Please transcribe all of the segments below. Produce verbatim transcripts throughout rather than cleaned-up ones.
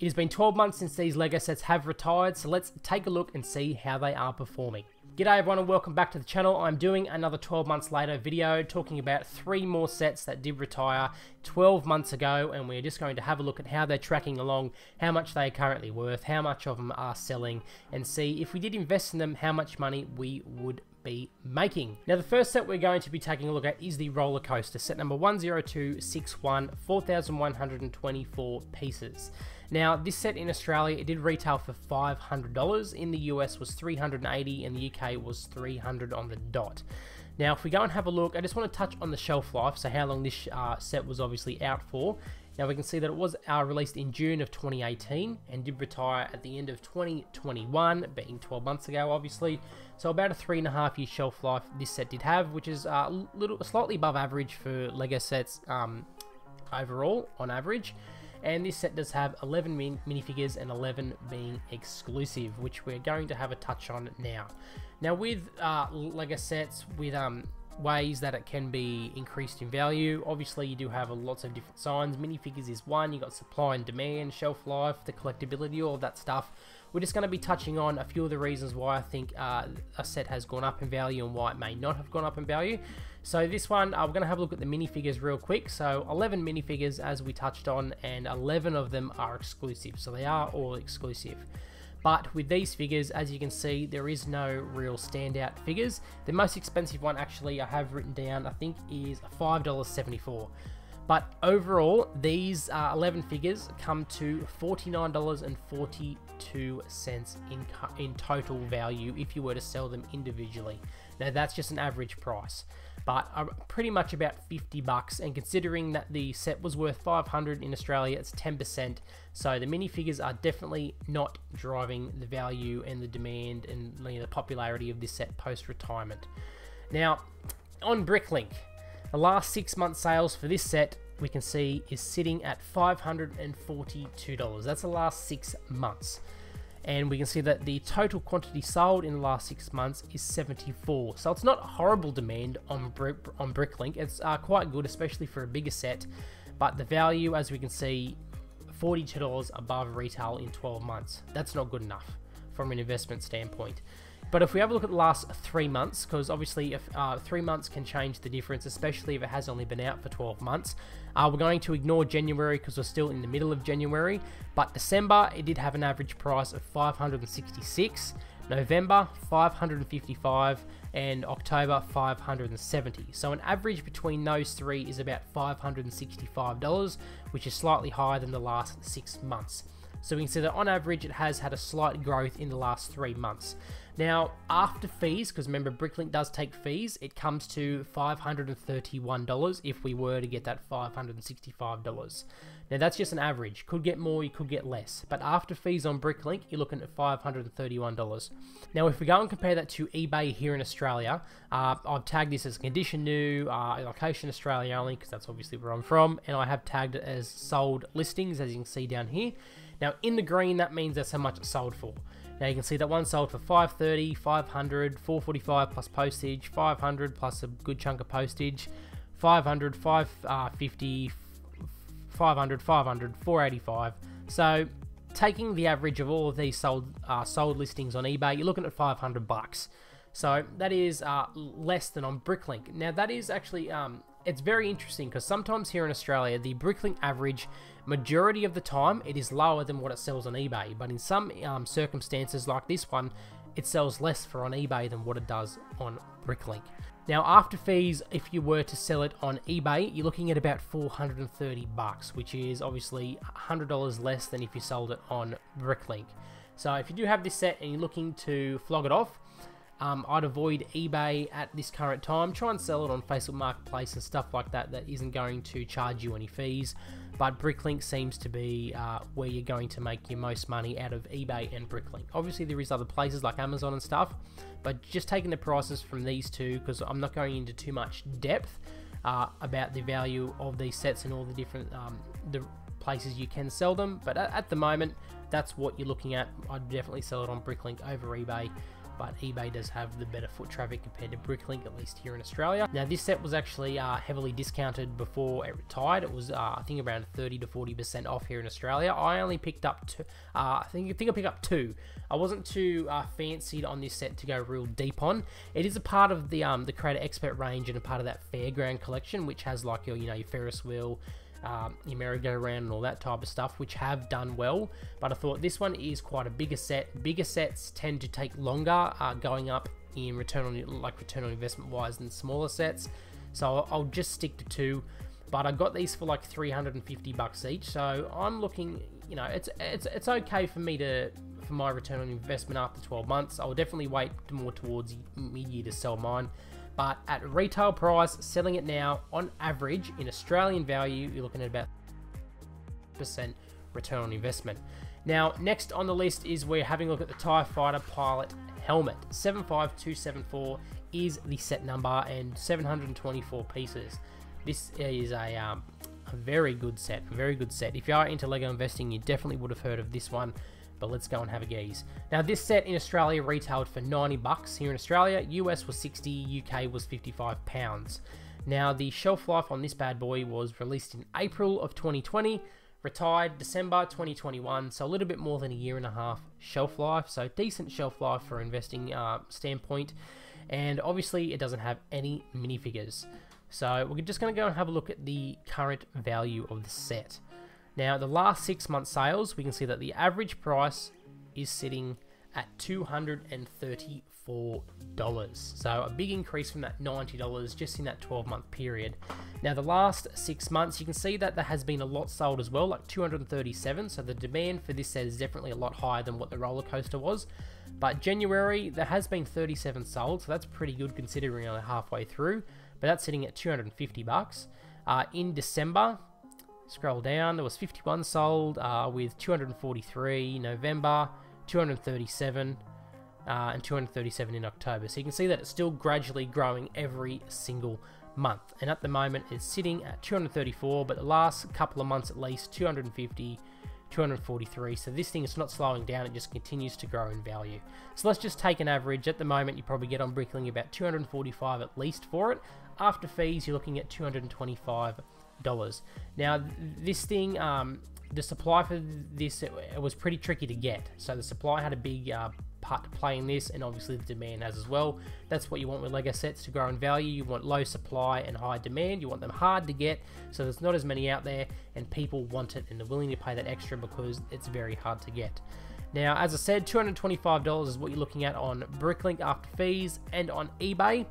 It has been twelve months since these LEGO sets have retired, so let's take a look and see how they are performing. G'day everyone and welcome back to the channel. I'm doing another twelve months later video talking about three more sets that did retire twelve months ago, and we're just going to have a look at how they're tracking along, how much they are currently worth, how much of them are selling, and see if we did invest in them, how much money we would be making. Now the first set we're going to be taking a look at is the roller coaster, set number one zero two six one, four thousand one hundred twenty-four pieces. Now this set in Australia, it did retail for five hundred dollars, in the U S was three hundred eighty dollars and the U K was three hundred dollars on the dot. Now if we go and have a look, I just want to touch on the shelf life, so how long this uh, set was obviously out for. Now we can see that it was uh, released in June of twenty eighteen and did retire at the end of twenty twenty-one, being twelve months ago obviously. So about a three and a half year shelf life this set did have, which is uh, a little slightly above average for LEGO sets um, overall on average. And this set does have eleven min minifigures and eleven being exclusive, which we're going to have a touch on now. Now with uh, LEGO sets, with um, ways that it can be increased in value, obviously you do have lots of different signs. Minifigures is one, you got supply and demand, shelf life, the collectability, all of that stuff. We're just going to be touching on a few of the reasons why I think uh, a set has gone up in value and why it may not have gone up in value. So this one, uh, we're going to have a look at the minifigures real quick. So eleven minifigures as we touched on, and eleven of them are exclusive, so they are all exclusive. But with these figures, as you can see, there is no real standout figures. The most expensive one actually I have written down, I think, is five dollars seventy-four. But overall, these uh, eleven figures come to forty-nine dollars and forty-two cents in, in total value if you were to sell them individually. Now that's just an average price, but uh, pretty much about fifty bucks. And considering that the set was worth five hundred dollars in Australia, it's ten percent. So the minifigures are definitely not driving the value and the demand and, you know, the popularity of this set post-retirement. Now, on BrickLink, the last six month sales for this set, we can see, is sitting at five hundred forty-two dollars. That's the last six months. And we can see that the total quantity sold in the last six months is seventy-four. So it's not horrible demand on Brick, on BrickLink. It's uh, quite good, especially for a bigger set. But the value, as we can see, forty-two dollars above retail in twelve months. That's not good enough from an investment standpoint. But if we have a look at the last three months, because obviously if uh, three months can change the difference, especially if it has only been out for twelve months. Uh, we're going to ignore January because we're still in the middle of January. But December, it did have an average price of five hundred sixty-six dollars. November, five hundred fifty-five dollars. And October, five hundred seventy dollars. So an average between those three is about five hundred sixty-five dollars, which is slightly higher than the last six months. So we can see that on average it has had a slight growth in the last three months. Now after fees, because remember BrickLink does take fees, it comes to five hundred thirty-one dollars if we were to get that five hundred sixty-five dollars. Now that's just an average. Could get more, you could get less. But after fees on BrickLink, you're looking at five hundred thirty-one dollars. Now if we go and compare that to eBay here in Australia, uh, I've tagged this as condition new, uh, location Australia only, because that's obviously where I'm from, and I have tagged it as sold listings, as you can see down here. Now in the green, that means that's how much it's sold for. Now you can see that one sold for five hundred thirty dollars, five hundred dollars, four hundred forty-five dollars plus postage, five hundred dollars plus a good chunk of postage, five hundred dollars, five hundred fifty dollars, five hundred dollars, five hundred dollars, four hundred eighty-five dollars. So taking the average of all of these sold uh, sold listings on eBay, you're looking at five hundred bucks. So that is uh, less than on BrickLink. Now that is actually, um, it's very interesting, because sometimes here in Australia, the BrickLink average, majority of the time, it is lower than what it sells on eBay. But in some um, circumstances like this one, it sells less for on eBay than what it does on BrickLink. Now after fees, if you were to sell it on eBay, you're looking at about four hundred thirty bucks, which is obviously one hundred dollars less than if you sold it on BrickLink. So if you do have this set and you're looking to flog it off, Um, I'd avoid eBay at this current time. Try and sell it on Facebook Marketplace and stuff like that that isn't going to charge you any fees. But BrickLink seems to be uh, where you're going to make your most money out of eBay and BrickLink. Obviously there is other places like Amazon and stuff, but just taking the prices from these two, because I'm not going into too much depth uh, about the value of these sets and all the different um, the places you can sell them. But at, at the moment, that's what you're looking at. I'd definitely sell it on BrickLink over eBay. but eBay does have the better foot traffic compared to BrickLink, at least here in Australia. Now this set was actually uh, heavily discounted before it retired. It was uh, I think around thirty to forty percent off here in Australia. I only picked up two, uh, I think, I think I picked up two. I wasn't too uh, fancied on this set to go real deep on. It is a part of the um, the Creator Expert range and a part of that fairground collection, which has like your, you know, your Ferris wheel, Um, your merry-go-round and all that type of stuff, which have done well, but I thought this one is quite a bigger set. Bigger sets tend to take longer uh, going up in return on like return on investment wise than smaller sets, so I'll just stick to two. But I got these for like three hundred fifty bucks each, so I'm looking, you know, it's it's it's okay for me to for my return on investment after twelve months. I'll definitely wait more towards mid-year to sell mine. But at retail price, selling it now, on average, in Australian value, you're looking at about percent return on investment. Now, next on the list is we're having a look at the TIE Fighter Pilot Helmet. seven five two seven four is the set number and seven hundred twenty-four pieces. This is a, um, a very good set, a very good set. If you are into LEGO investing, you definitely would have heard of this one. But let's go and have a gaze. Now this set in Australia retailed for ninety bucks here in Australia, U S was sixty, U K was fifty-five pounds. Now the shelf life on this bad boy was released in April of twenty twenty, retired December twenty twenty-one, so a little bit more than a year and a half shelf life, so decent shelf life for investing uh, standpoint, and obviously it doesn't have any minifigures. So we're just gonna go and have a look at the current value of the set. Now, the last six month sales, we can see that the average price is sitting at two hundred thirty-four dollars. So a big increase from that ninety dollars just in that twelve month period. Now, the last six months, you can see that there has been a lot sold as well, like two hundred thirty-seven. So the demand for this set is definitely a lot higher than what the roller coaster was. But January, there has been thirty-seven sold. So that's pretty good considering only halfway through, but that's sitting at two hundred fifty bucks. Uh, in December, scroll down, there was fifty-one sold uh, with two hundred forty-three, November, two hundred thirty-seven, uh, and two hundred thirty-seven in October. So you can see that it's still gradually growing every single month. And at the moment it's sitting at two hundred thirty-four, but the last couple of months at least, two hundred fifty, two hundred forty-three. So this thing is not slowing down, it just continues to grow in value. So let's just take an average. At the moment you probably get on BrickLink about two hundred forty-five at least for it. After fees you're looking at two hundred twenty-five dollars. Now this thing, um, the supply for this, it, it was pretty tricky to get, so the supply had a big uh, part to play in this, and obviously the demand has as well. That's what you want with LEGO sets to grow in value. You want low supply and high demand, you want them hard to get, so there's not as many out there, and people want it and they're willing to pay that extra because it's very hard to get. Now, as I said, two hundred twenty-five dollars is what you're looking at on BrickLink after fees, and on eBay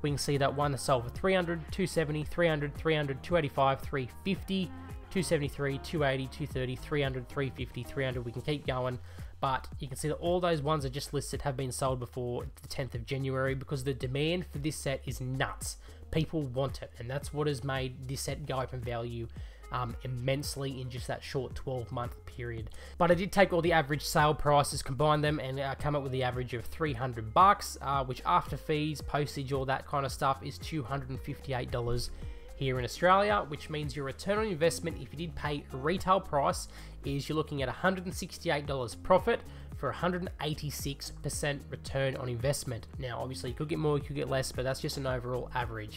we can see that one is sold for three hundred, two seventy, three hundred, three hundred, two eighty-five, three fifty, two seventy-three, two eighty, two thirty, three hundred, three fifty, three hundred. We can keep going, but you can see that all those ones are just listed have been sold before the tenth of January because the demand for this set is nuts. People want it, and that's what has made this set go up in value Um, immensely in just that short twelve month period. But I did take all the average sale prices, combine them, and uh, come up with the average of three hundred bucks, uh, which after fees, postage, all that kind of stuff is two hundred fifty-eight dollars here in Australia, which means your return on investment, if you did pay retail price, is you're looking at one hundred sixty-eight dollars profit for one hundred eighty-six percent return on investment. Now obviously you could get more, you could get less, but that's just an overall average.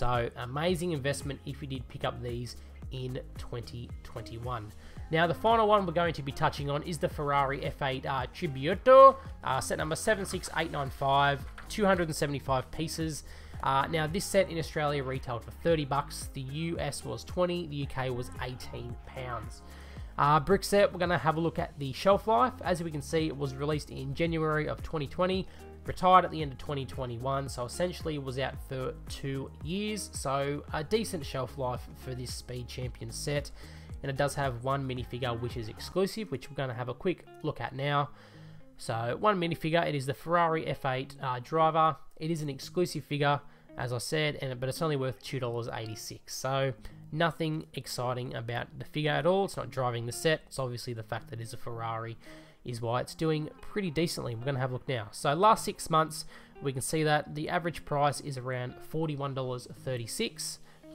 So amazing investment if you did pick up these in twenty twenty-one. Now the final one we're going to be touching on is the Ferrari F eight uh, Tributo, uh, set number seven six eight nine five, two hundred seventy-five pieces. Uh, now this set in Australia retailed for thirty bucks, the U S was twenty, the U K was eighteen pounds. Uh, brick set, we're going to have a look at the shelf life. As we can see, it was released in January of twenty twenty, retired at the end of twenty twenty-one, so essentially it was out for two years, so a decent shelf life for this Speed Champion set. And it does have one minifigure which is exclusive, which we're going to have a quick look at now. So one minifigure, it is the Ferrari F eight uh, driver. It is an exclusive figure, as I said, and but it's only worth two dollars eighty-six, so nothing exciting about the figure at all. It's not driving the set, it's obviously the fact that it's a Ferrari is why it's doing pretty decently. We're gonna have a look now. So last six months, we can see that the average price is around forty-one dollars thirty-six,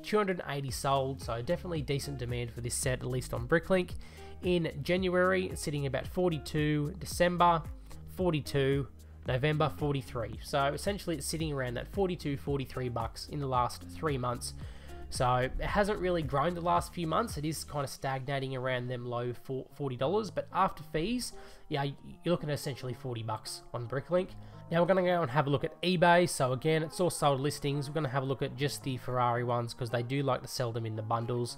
two hundred eighty sold, so definitely decent demand for this set, at least on BrickLink. In January, it's sitting about forty-two, December, forty-two, November forty-three. So essentially it's sitting around that forty-two, forty-three bucks in the last three months. So it hasn't really grown the last few months. It is kind of stagnating around them low forty dollars, but after fees, yeah, you're looking at essentially forty bucks on BrickLink. Now we're going to go and have a look at eBay. So again, it's all sold listings. We're going to have a look at just the Ferrari ones because they do like to sell them in the bundles.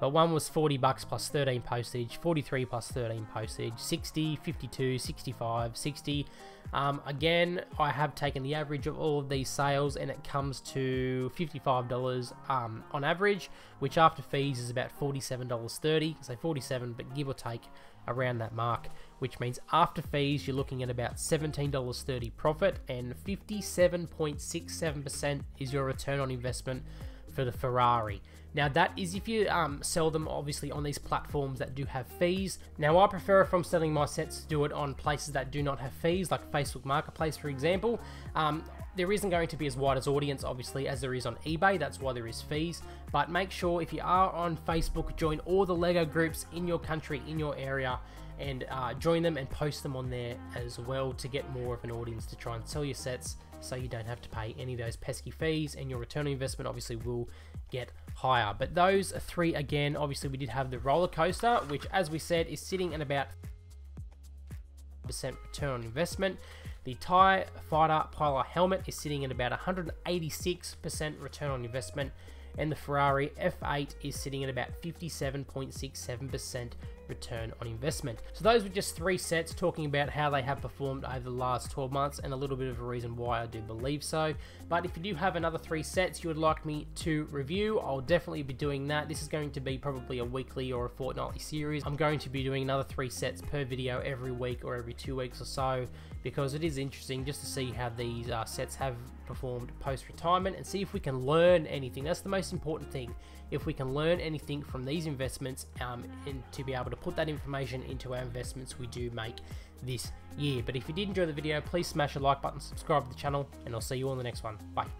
But one was forty bucks plus thirteen postage, forty-three plus thirteen postage, sixty, fifty-two, sixty-five, sixty. Um, again, I have taken the average of all of these sales, and it comes to fifty-five dollars um, on average, which after fees is about forty-seven dollars thirty. So forty-seven, but give or take around that mark, which means after fees you're looking at about seventeen dollars thirty profit, and fifty-seven point six seven percent is your return on investment for the Ferrari. Now that is if you um, sell them obviously on these platforms that do have fees. Now I prefer if I'm selling my sets to do it on places that do not have fees, like Facebook Marketplace for example. Um, there isn't going to be as wide as audience obviously as there is on eBay, that's why there is fees. But make sure if you are on Facebook, join all the LEGO groups in your country, in your area, and uh, join them and post them on there as well to get more of an audience to try and sell your sets, so you don't have to pay any of those pesky fees, and your return on investment obviously will get higher. But those are three. Again, obviously we did have the roller coaster, which as we said is sitting at about percent return on investment. The TIE Fighter Pilot Helmet is sitting at about one hundred eighty-six percent return on investment, and the Ferrari F eight is sitting at about fifty-seven point six seven percent return on investment. So those were just three sets talking about how they have performed over the last twelve months and a little bit of a reason why I do believe so. But if you do have another three sets you would like me to review, I'll definitely be doing that. This is going to be probably a weekly or a fortnightly series. I'm going to be doing another three sets per video every week or every two weeks or so, because it is interesting just to see how these uh, sets have performed post-retirement and see if we can learn anything. That's the most important thing. If we can learn anything from these investments um, and to be able to put that information into our investments we do make this year. But if you did enjoy the video, please smash the like button, subscribe to the channel, and I'll see you on the next one. Bye.